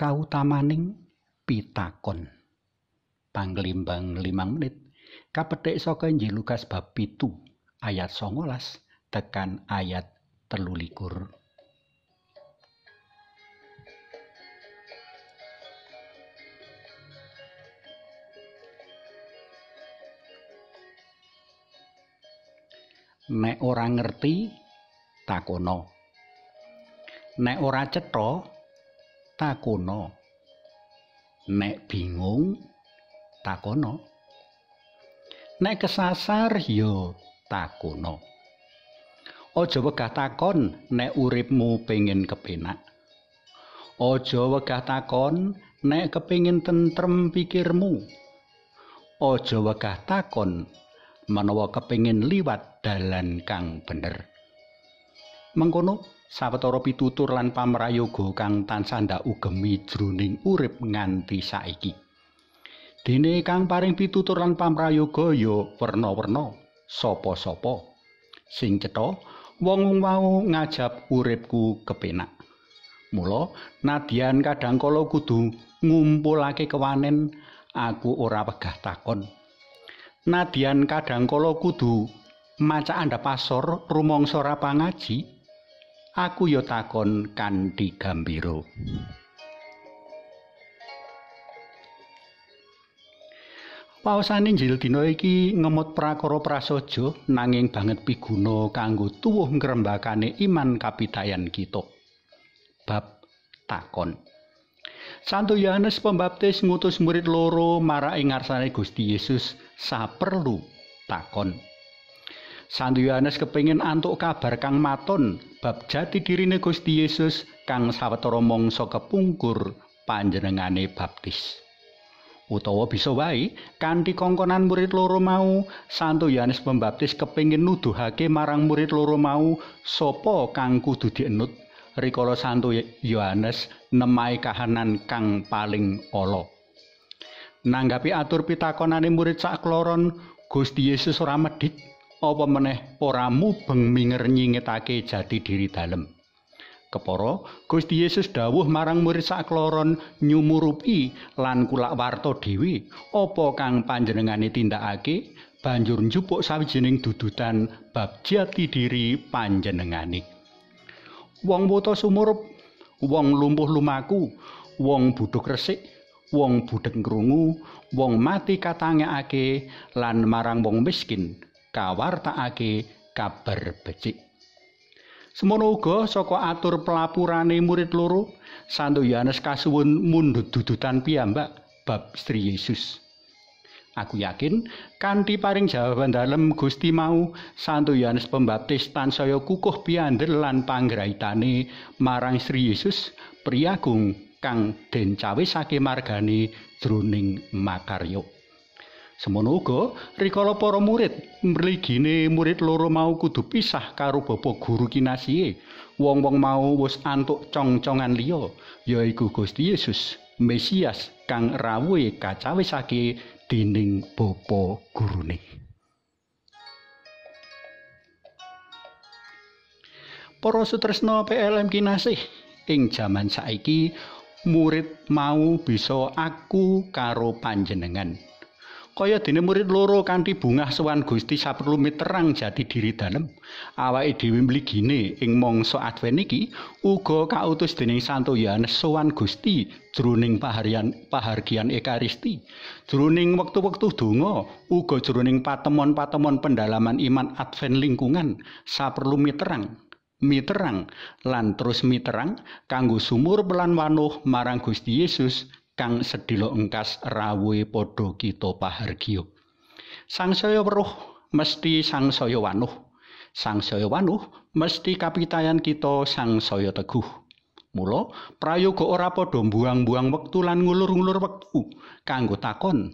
Kautamaning Pitakon. Panglimbang 5 menit. Kapetik saka Injil Lukas bab 7 ayat 19 tekan ayat 23. Nek ora ngerti takono. Nek ora cetha takono. Nek bingung takono. Nek kesasar yo takono. Ojo wegah takon nek uripmu pengin kepenak. Ojo wegah takon nek kepengin tentrem pikirmu. Ojo wegah takon menawa kepengin liwat dalan kang bener. Mengkono sawetara pitutur lan pamrayoga kang tansah ndak ugemi jroning urip nganti saiki. Dene kang paring pitutur lan pamrayoga ya werna-werna, sapa-sapa sing cetha wong mau ngajab uripku kepenak. Mula nadyan kadhangkala kudu ngumpulake kewanen, aku ora wegah takon. Nadyan kadhangkala kudu maca andhap asor rumangsa ra pangaji, aku ya takon kanthi gambira. Pausane Injil dina iki ngemot prakara prasaja nanging banget piguna kanggo tuwuh ngrembakane iman kapitayan kita. Bab takon. Santo Yohanes Pembaptis ngutus murid loro marang ngarsane Gusti Yesus saperlu takon. Santo Yohanes kepengin antuk kabar kang maton bab jati dirine Gusti Yesus kang sawetara mangsa kepungkur panjenengane baptis. Utawa bisa wae kanthi kongkonan murid loro mau Santo Yohanes Pembaptis kepengin nuduhake marang murid loro mau sapa kang kudu dienut rikala Santo Yohanes nemai kahanan kang paling ala. Nanggapi atur pitakonane murid sakloron, Gusti Yesus ora medhit apa meneh ora mubeng minger nyingetake jati diri dalem. Kepara Gusti Yesus dawuh marang murid sakloron nyumurupi lan kulak warta dhewe apa kang panjenengane tindakake, banjur njupuk sawijining dudutan bab jati diri panjenengane. Wong buta sumurup, wong lumpuh lumaku, wong budhek resik, wong budhek ngrungu, wong mati katangekake, lan marang wong miskin kawartakake kabar becik. Semono uga saka atur pelapurane murid loro, Santo Yohanes kasuwun mundhut dudutan piyambak bab Sri Yesus. Aku yakin kanthi paring jawaban dalem Gusti mau, Santo Yohanes Pembaptis tansaya kukuh piandel lan panggraitane marang Sri Yesus priyagung kang den cawisake margane jroning makarya. Semono uga rikala para murid mligine murid loro mau kudu pisah karo bapa guru kinasihe, wong-wong mau wis antuk congcongan liya, yaiku Gusti Yesus Mesias kang rawuhe kacawisake dening bapa gurune. Para sutresna PLM kinasih, ing jaman saiki murid mau bisa aku karo panjenengan. Kaya dene murid loro kanthi bungah sowan Gusti saperlu miterang jati diri dalem, awake dhewe mligine ing mangsa Advent iki uga kautus dening Santo Yohanes sowan Gusti jroning pahargyan Ekaristi, jroning wektu-wektu donga, uga jroning patemon-patemon pendalaman iman Advent lingkungan, saperlu miterang lan terus miterang kanggo sumur pelan wanuh marang Gusti Yesus kang sedhela engkas rawuhe padha kita pahargya. Sangsaya weruh mesti sangsaya wanuh. Sangsaya wanuh mesti kapitayan kita sangsaya teguh. Mula prayoga ora padha mbuang-buang wektu lan ngulur-ngulur wektu kanggo takon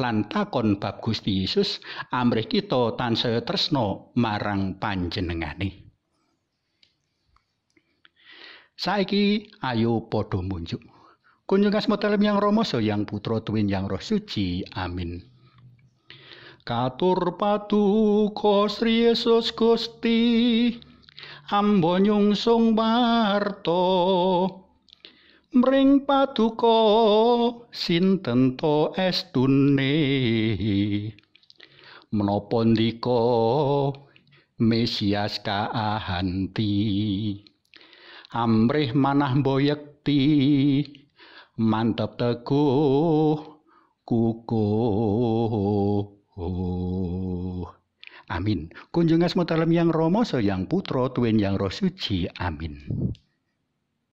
lan takon bab Gusti Yesus, amrih kita tansaya tresna marang panjenengane. Saiki ayo padha munjuk. Kunjung asma dalem yang romoso yang putra tuwin yang roh suci. Amin. Katur paduka Sri Yesus Gusti, ambo nyungsung barto Mring paduka sinten to estune menapa ndika Mesias kaahanti amrih manah mboyekti mantep teguh kukuh. Amin. Kunjung asma dalem yang Rama sayang Putra Tuwin yang Roh Suci. Amin.